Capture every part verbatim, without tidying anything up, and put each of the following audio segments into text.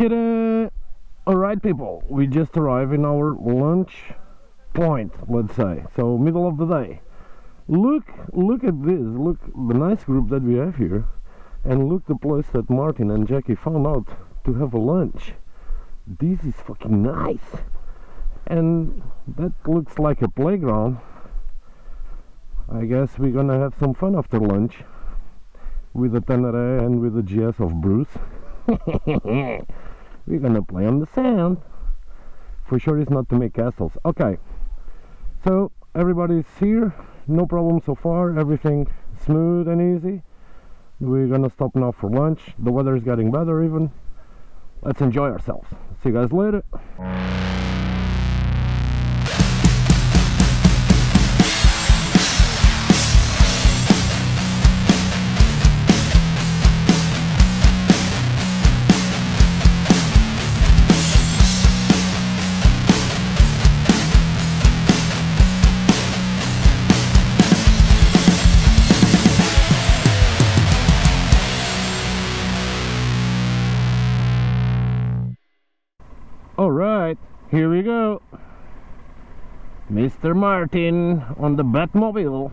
Ta-da! Alright people, we just arrived in our lunch point, let's say, so middle of the day. Look, look at this, look the nice group that we have here, and look the place that Martin and Jackie found out to have a lunch. This is fucking nice! And that looks like a playground. I guess we're gonna have some fun after lunch with the Tenere and with the G S of Bruce. We're gonna play on the sand. For sure it's not to make castles. Okay, so everybody's here, no problem so far, everything smooth and easy. We're gonna stop now for lunch. The weather is getting better even. Let's enjoy ourselves. See you guys later. Alright, here we go. Mister Martin on the Batmobile.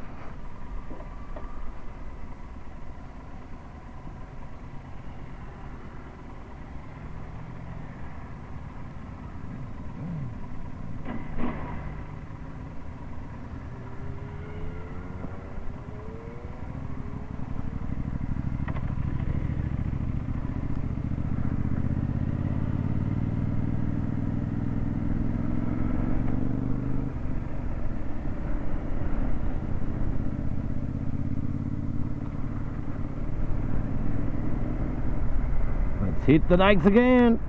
Hit the dikes again.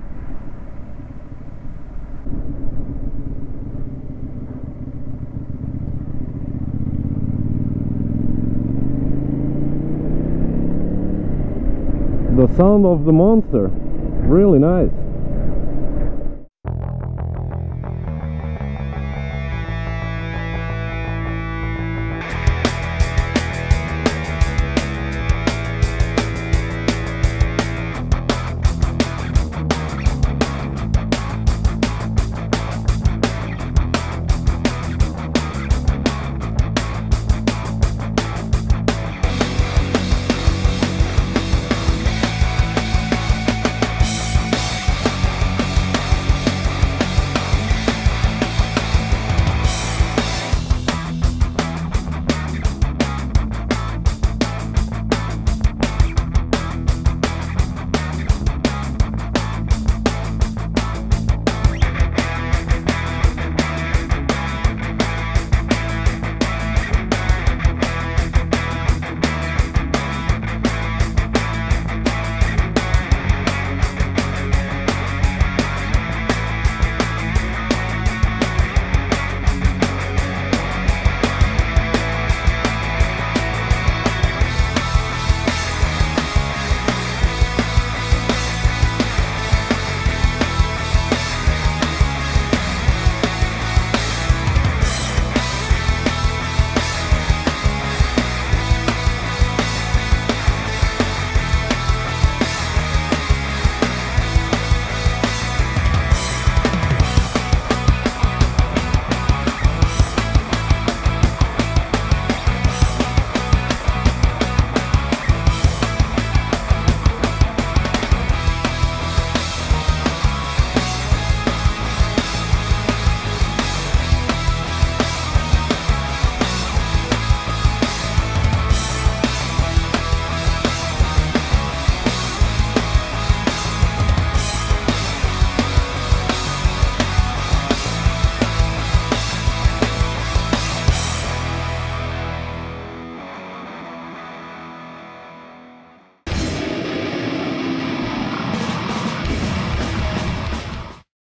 The sound of the monster, really nice.